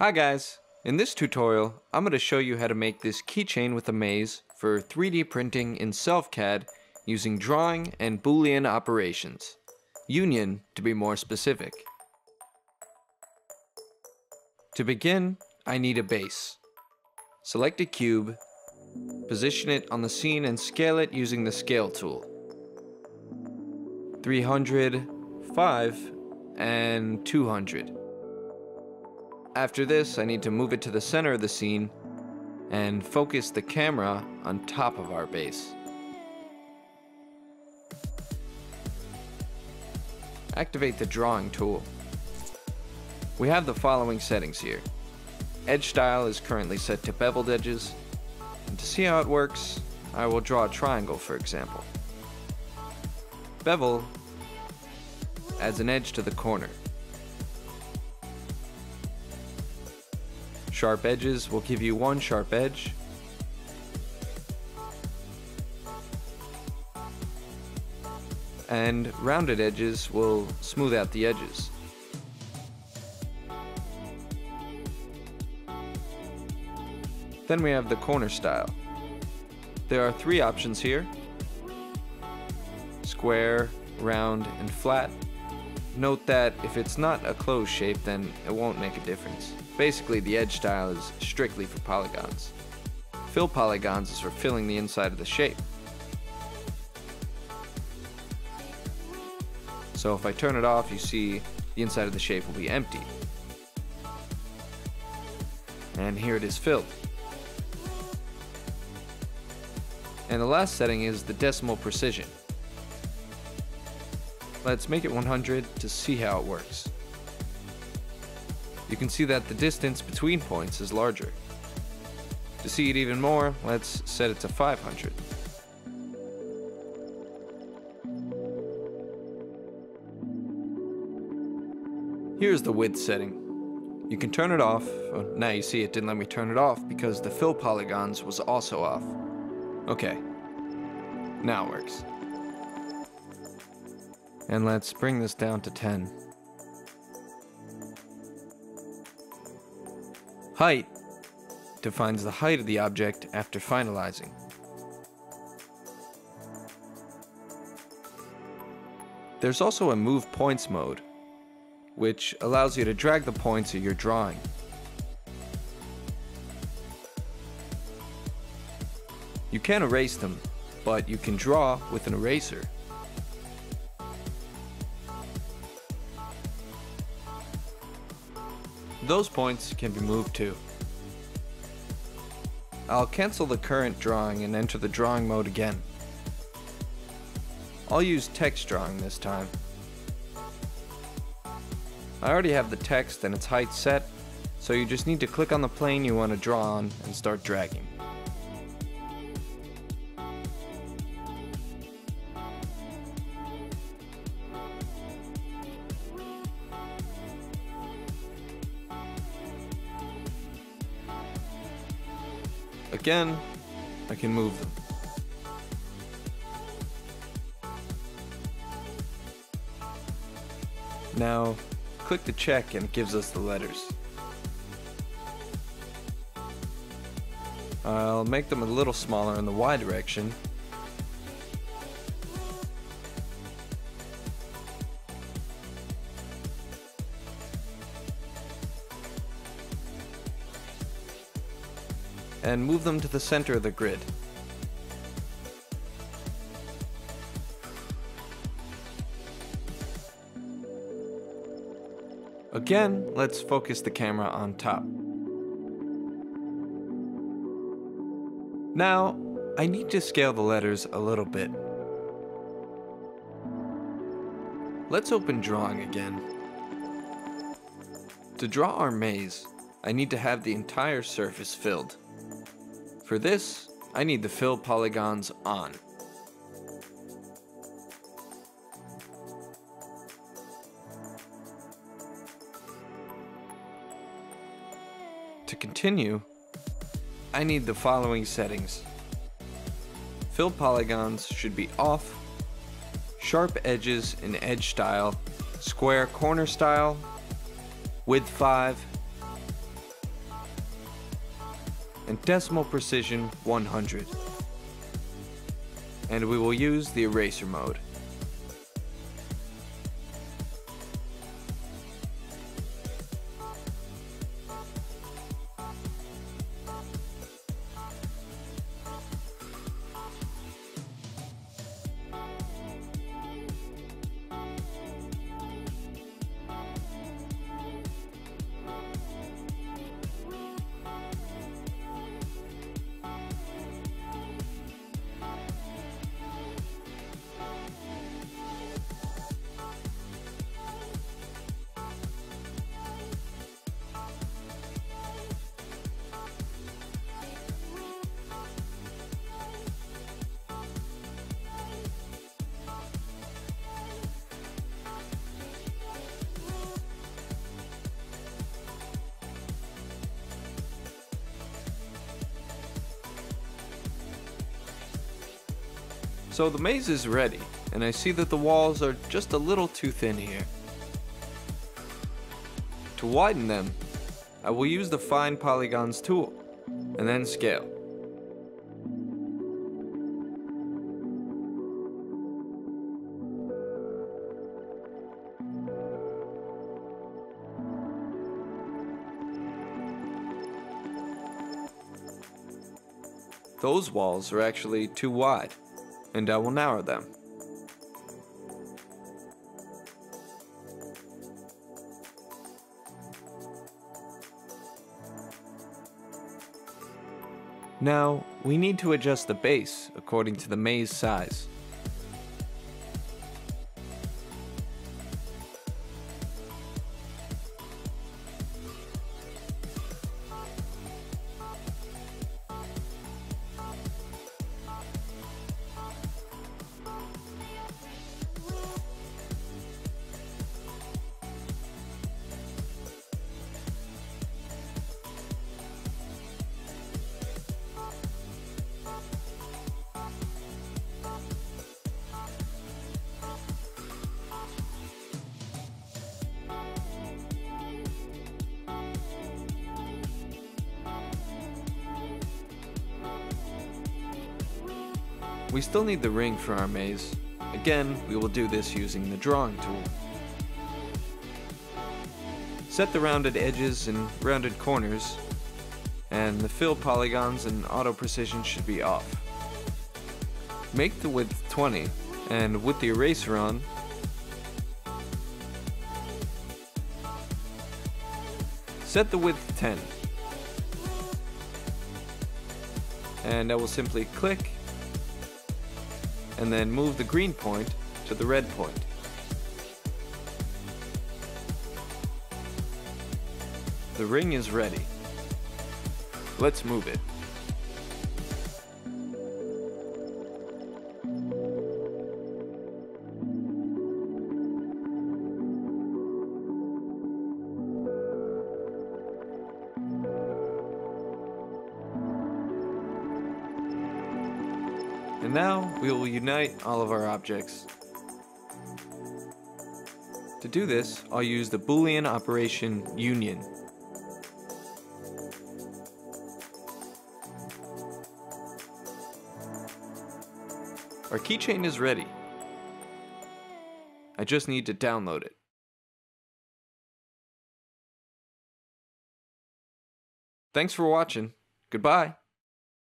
Hi guys, in this tutorial I'm going to show you how to make this keychain with a maze for 3D printing in SelfCAD using drawing and Boolean operations. Union to be more specific. To begin, I need a base. Select a cube, position it on the scene and scale it using the scale tool. 300, 5, and 200. After this, I need to move it to the center of the scene and focus the camera on top of our base. Activate the drawing tool. We have the following settings here. Edge style is currently set to beveled edges. And to see how it works, I will draw a triangle, for example. Bevel adds an edge to the corner. Sharp edges will give you one sharp edge. And rounded edges will smooth out the edges. Then we have the corner style. There are three options here: square, round, and flat. Note that if it's not a closed shape, then it won't make a difference. Basically, the edge style is strictly for polygons. Fill polygons is for filling the inside of the shape. So if I turn it off, you see the inside of the shape will be empty. And here it is filled. And the last setting is the decimal precision. Let's make it 100 to see how it works. You can see that the distance between points is larger. To see it even more, let's set it to 500. Here's the width setting. You can turn it off. Oh, now you see it didn't let me turn it off because the fill polygons was also off. Okay, now it works. And let's bring this down to 10. Height defines the height of the object after finalizing. There's also a move points mode, which allows you to drag the points of your drawing. You can't erase them, but you can draw with an eraser. Those points can be moved too. I'll cancel the current drawing and enter the drawing mode again. I'll use text drawing this time. I already have the text and its height set, so you just need to click on the plane you want to draw on and start dragging. Again, I can move them. Now, click the check and it gives us the letters. I'll make them a little smaller in the Y direction. And move them to the center of the grid. Again, let's focus the camera on top. Now, I need to scale the letters a little bit. Let's open drawing again. To draw our maze, I need to have the entire surface filled. For this, I need the fill polygons on. To continue, I need the following settings. Fill polygons should be off, sharp edges in edge style, square corner style, width 5, and decimal precision 100. And we will use the eraser mode. So the maze is ready, and I see that the walls are just a little too thin here. To widen them, I will use the Fine Polygons tool, and then Scale. Those walls are actually too wide, and I will narrow them. Now, we need to adjust the base according to the maze size. We still need the ring for our maze. Again, we will do this using the drawing tool. Set the rounded edges and rounded corners, and the fill polygons and auto precision should be off. Make the width 20, and with the eraser on, set the width 10. And I will simply click and then move the green point to the red point. The ring is ready. Let's move it. And now, we will unite all of our objects. To do this, I'll use the Boolean operation union. Our keychain is ready. I just need to download it. Thanks for watching. Goodbye.